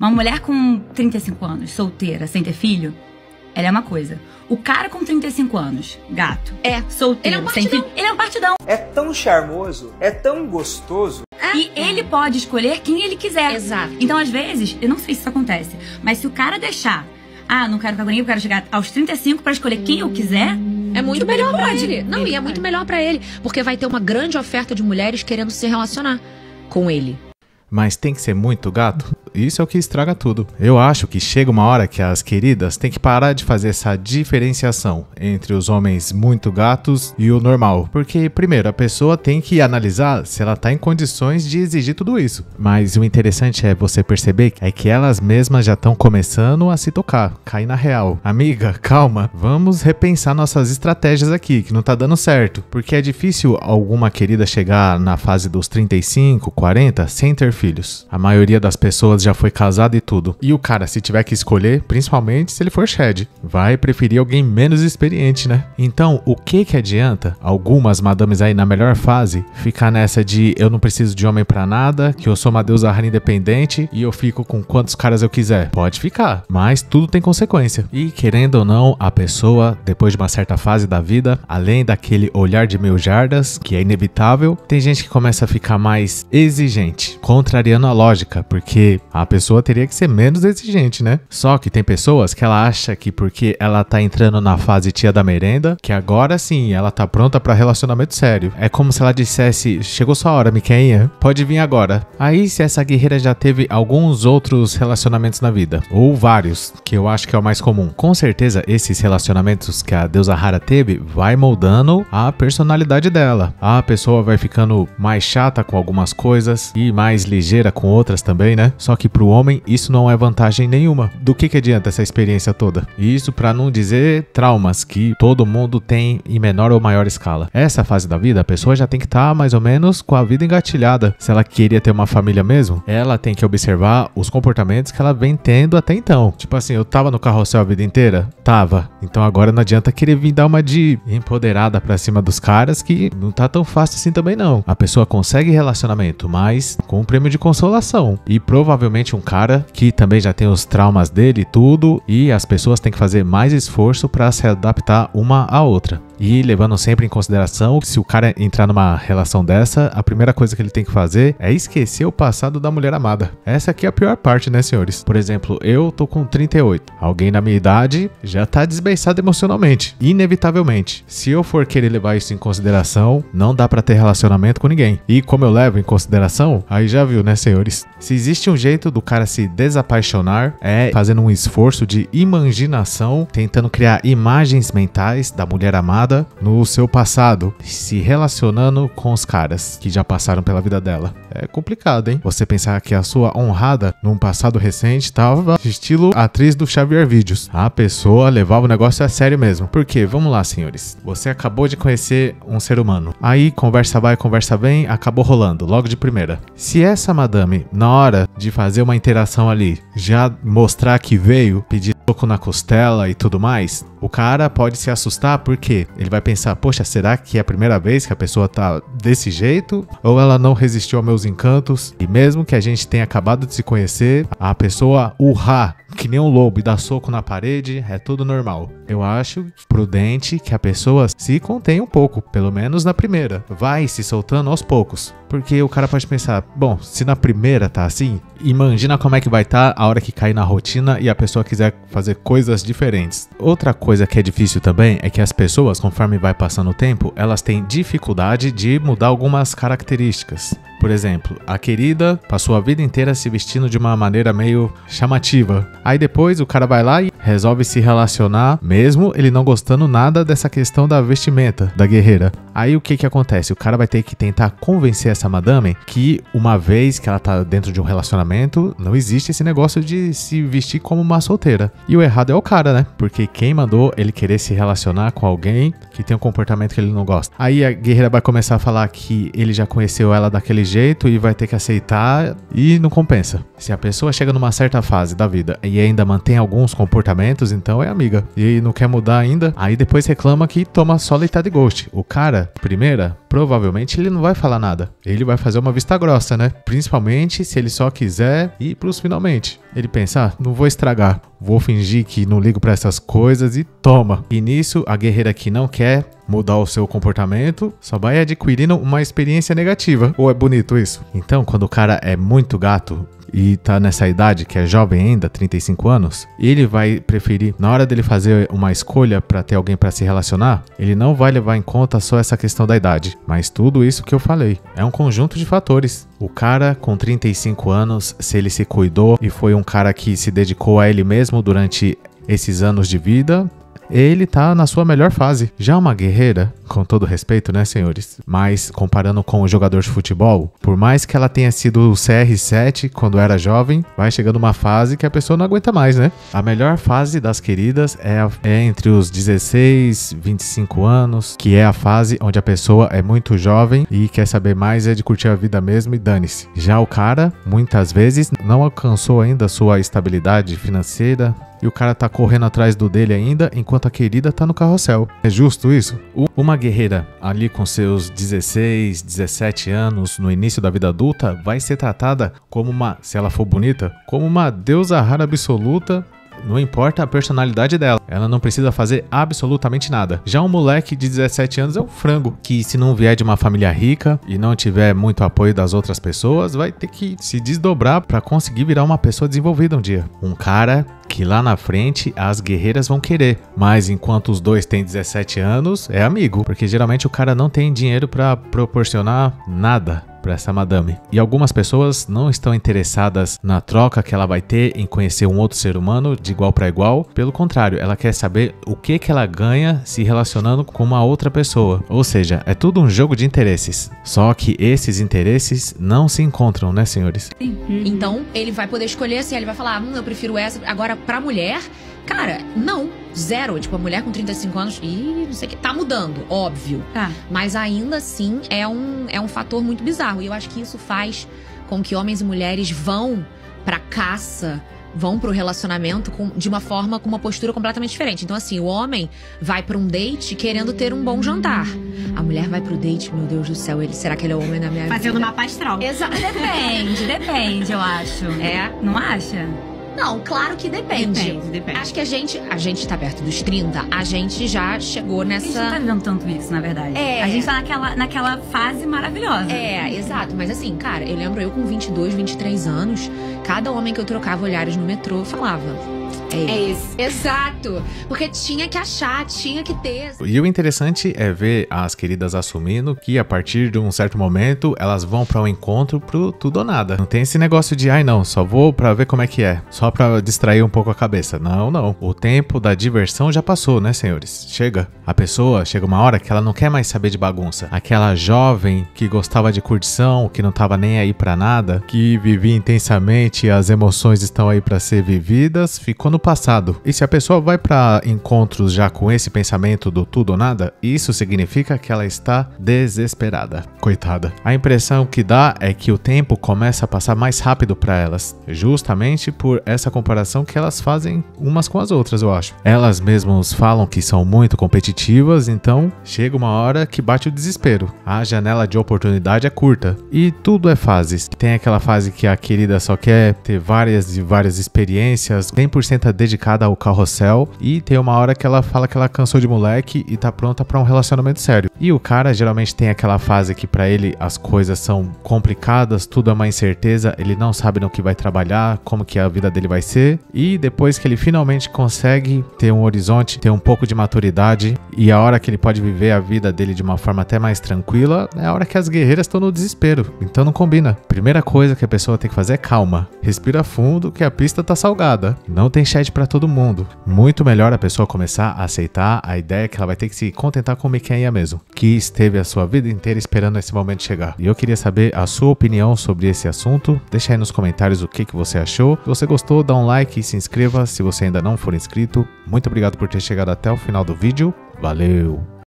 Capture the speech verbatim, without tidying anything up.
Uma mulher com trinta e cinco anos, solteira, sem ter filho, ela é uma coisa. O cara com trinta e cinco anos, gato, é solteiro, ele é um sem filho, ele é um partidão. É tão charmoso, é tão gostoso. É. E ele pode escolher quem ele quiser. Exato. Então, às vezes, eu não sei se isso acontece, mas se o cara deixar, ah, não quero ficar com ninguém, eu quero chegar aos trinta e cinco pra escolher quem eu quiser... É muito melhor pra ele. Não, ele e é muito melhor pra ele. Porque vai ter uma grande oferta de mulheres querendo se relacionar com ele. Mas tem que ser muito gato? Isso é o que estraga tudo. Eu acho que chega uma hora que as queridas têm que parar de fazer essa diferenciação entre os homens muito gatos e o normal. Porque, primeiro, a pessoa tem que analisar se ela tá em condições de exigir tudo isso. Mas o interessante é você perceber é que elas mesmas já estão começando a se tocar, cair na real. Amiga, calma, vamos repensar nossas estratégias aqui, que não tá dando certo. Porque é difícil alguma querida chegar na fase dos trinta e cinco, quarenta, sem ter filhos. A maioria das pessoas já foi casado e tudo. E o cara, se tiver que escolher, principalmente se ele for shed, vai preferir alguém menos experiente, né? Então, o que que adianta algumas madames aí na melhor fase ficar nessa de eu não preciso de homem pra nada, que eu sou uma deusa rainha independente e eu fico com quantos caras eu quiser? Pode ficar, mas tudo tem consequência. E querendo ou não, a pessoa, depois de uma certa fase da vida, além daquele olhar de mil jardas, que é inevitável, tem gente que começa a ficar mais exigente, contrariando a lógica, porque... a pessoa teria que ser menos exigente, né? Só que tem pessoas que ela acha que porque ela tá entrando na fase tia da merenda, que agora sim, ela tá pronta pra relacionamento sério. É como se ela dissesse, chegou sua hora, Miquinha, pode vir agora. Aí se essa guerreira já teve alguns outros relacionamentos na vida, ou vários, que eu acho que é o mais comum. Com certeza esses relacionamentos que a deusa rara teve vai moldando a personalidade dela. A pessoa vai ficando mais chata com algumas coisas e mais ligeira com outras também, né? Só que que pro homem isso não é vantagem nenhuma. Do que que adianta essa experiência toda? E isso pra não dizer traumas que todo mundo tem em menor ou maior escala. Essa fase da vida, a pessoa já tem que estar mais ou menos com a vida engatilhada. Se ela queria ter uma família mesmo, ela tem que observar os comportamentos que ela vem tendo até então. Tipo assim, eu tava no carrossel a vida inteira? Tava. Então agora não adianta querer vir dar uma de empoderada pra cima dos caras, que não tá tão fácil assim também não. A pessoa consegue relacionamento, mas com um prêmio de consolação. E provavelmente um cara que também já tem os traumas dele e tudo, e as pessoas têm que fazer mais esforço para se adaptar uma à outra. E levando sempre em consideração que se o cara entrar numa relação dessa, a primeira coisa que ele tem que fazer é esquecer o passado da mulher amada. Essa aqui é a pior parte, né, senhores? Por exemplo, eu tô com trinta e oito. Alguém na minha idade já tá desbeiçado emocionalmente, inevitavelmente. Se eu for querer levar isso em consideração, não dá pra ter relacionamento com ninguém. E como eu levo em consideração, aí já viu, né, senhores? Se existe um jeito do cara se desapaixonar, é fazendo um esforço de imaginação, tentando criar imagens mentais da mulher amada no seu passado, se relacionando com os caras que já passaram pela vida dela. É complicado, hein? Você pensar que a sua honrada num passado recente tava estilo atriz do Xavier Vídeos. A pessoa levava o negócio a sério mesmo. Porque, vamos lá, senhores, você acabou de conhecer um ser humano. Aí, conversa vai, conversa vem, acabou rolando, logo de primeira. Se essa madame, na hora de fazer uma interação ali, já mostrar que veio, pedir toco na costela e tudo mais, o cara pode se assustar porque ele vai pensar, poxa, será que é a primeira vez que a pessoa tá desse jeito? Ou ela não resistiu aos meus encantos? E mesmo que a gente tenha acabado de se conhecer, a pessoa urrar que nem um lobo e dar soco na parede, é tudo normal. Eu acho prudente que a pessoa se contenha um pouco, pelo menos na primeira. Vai se soltando aos poucos. Porque o cara pode pensar, bom, se na primeira tá assim, imagina como é que vai estar a hora que cair na rotina e a pessoa quiser fazer coisas diferentes. Outra coisa que é difícil também é que as pessoas, conforme vai passando o tempo, elas têm dificuldade de mudar algumas características. Por exemplo, a querida passou a vida inteira se vestindo de uma maneira meio chamativa. Aí depois o cara vai lá e resolve se relacionar, mesmo ele não gostando nada dessa questão da vestimenta da guerreira. Aí o que que acontece? O cara vai ter que tentar convencer essa madame que uma vez que ela tá dentro de um relacionamento, não existe esse negócio de se vestir como uma solteira. E o errado é o cara, né? Porque quem mandou ele querer se relacionar com alguém que tem um comportamento que ele não gosta? Aí a guerreira vai começar a falar que ele já conheceu ela daquele jeito e vai ter que aceitar, e não compensa. Se a pessoa chega numa certa fase da vida e ainda mantém alguns comportamentos medicamentos, então é amiga. E não quer mudar ainda. Aí depois reclama que toma só Leitade Ghost. O cara, primeira, provavelmente ele não vai falar nada. Ele vai fazer uma vista grossa, né? Principalmente se ele só quiser ir pros finalmente. Ele pensa, ah, não vou estragar. Vou fingir que não ligo pra essas coisas e toma. E nisso, a guerreira que não quer mudar o seu comportamento só vai adquirindo uma experiência negativa. Ou é bonito isso? Então, quando o cara é muito gato e tá nessa idade, que é jovem ainda, trinta e cinco anos, ele vai preferir, na hora dele fazer uma escolha para ter alguém para se relacionar, ele não vai levar em conta só essa questão da idade, mas tudo isso que eu falei. É um conjunto de fatores. O cara com trinta e cinco anos, se ele se cuidou e foi um cara que se dedicou a ele mesmo durante esses anos de vida, ele tá na sua melhor fase. Já uma guerreira, com todo respeito, né, senhores? Mas comparando com o jogador de futebol, por mais que ela tenha sido C R sete quando era jovem, vai chegando uma fase que a pessoa não aguenta mais, né? A melhor fase das queridas é, a, é entre os dezesseis, vinte e cinco anos, que é a fase onde a pessoa é muito jovem e quer saber mais é de curtir a vida mesmo e dane-se. Já o cara, muitas vezes, não alcançou ainda sua estabilidade financeira, e o cara tá correndo atrás do dele ainda, enquanto a querida tá no carrossel. É justo isso? Uma guerreira ali com seus dezesseis, dezessete anos, no início da vida adulta, vai ser tratada como uma, se ela for bonita, como uma deusa rara absoluta. Não importa a personalidade dela, ela não precisa fazer absolutamente nada. Já um moleque de dezessete anos é um frango, que se não vier de uma família rica e não tiver muito apoio das outras pessoas, vai ter que se desdobrar para conseguir virar uma pessoa desenvolvida um dia. Um cara que lá na frente as guerreiras vão querer, mas enquanto os dois têm dezessete anos, é amigo, porque geralmente o cara não tem dinheiro para proporcionar nada para essa madame. E algumas pessoas não estão interessadas na troca que ela vai ter em conhecer um outro ser humano de igual para igual. Pelo contrário, ela quer saber o que que ela ganha se relacionando com uma outra pessoa. Ou seja, é tudo um jogo de interesses. Só que esses interesses não se encontram, né, senhores? Então, ele vai poder escolher assim, ele vai falar, hum, eu prefiro essa. Agora, pra mulher, cara, não. Zero. Tipo, a mulher com trinta e cinco anos, ih, não sei o que. Tá mudando, óbvio. Ah. Mas ainda assim é um, é um fator muito bizarro. E eu acho que isso faz com que homens e mulheres vão pra caça, vão pro relacionamento com, de uma forma, com uma postura completamente diferente. Então assim, o homem vai pra um date querendo ter um bom jantar. A mulher vai pro date, meu Deus do céu, ele, será que ele é o homem da minha vida? Fazendo uma pastral. Exato. Depende, depende, eu acho. É? Não acha? Não, claro que depende. Depende, depende. Acho que a gente, a gente tá perto dos trinta, a gente já chegou nessa... A gente não tá vivendo tanto isso, na verdade. É. A gente tá naquela, naquela fase maravilhosa. É, exato. Mas assim, cara, eu lembro eu com vinte e dois, vinte e três anos, cada homem que eu trocava olhares no metrô falava... É isso. Exato. Porque tinha que achar, tinha que ter. E o interessante é ver as queridas assumindo que a partir de um certo momento elas vão para um encontro pro tudo ou nada. Não tem esse negócio de, ai não, só vou pra ver como é que é. Só pra distrair um pouco a cabeça. Não, não. O tempo da diversão já passou, né, senhores? Chega. A pessoa, chega uma hora que ela não quer mais saber de bagunça. Aquela jovem que gostava de curtição, que não tava nem aí pra nada, que vivia intensamente, as emoções estão aí pra ser vividas, ficou no passado. E se a pessoa vai para encontros já com esse pensamento do tudo ou nada, isso significa que ela está desesperada. Coitada. A impressão que dá é que o tempo começa a passar mais rápido para elas, justamente por essa comparação que elas fazem umas com as outras, eu acho. Elas mesmas falam que são muito competitivas, então chega uma hora que bate o desespero. A janela de oportunidade é curta. E tudo é fases. Tem aquela fase que a querida só quer ter várias e várias experiências, cem por cento dedicada ao carrossel, e tem uma hora que ela fala que ela cansou de moleque e tá pronta pra um relacionamento sério. E o cara geralmente tem aquela fase que pra ele as coisas são complicadas, tudo é uma incerteza, ele não sabe no que vai trabalhar, como que a vida dele vai ser, e depois que ele finalmente consegue ter um horizonte, ter um pouco de maturidade, e a hora que ele pode viver a vida dele de uma forma até mais tranquila, é a hora que as guerreiras estão no desespero. Então não combina. Primeira coisa que a pessoa tem que fazer é calma. Respira fundo que a pista tá salgada. Não Não tem chat pra todo mundo. Muito melhor a pessoa começar a aceitar a ideia que ela vai ter que se contentar com o Miquenha mesmo, que esteve a sua vida inteira esperando esse momento chegar. E eu queria saber a sua opinião sobre esse assunto. Deixa aí nos comentários o que, que você achou. Se você gostou, dá um like e se inscreva se você ainda não for inscrito. Muito obrigado por ter chegado até o final do vídeo. Valeu!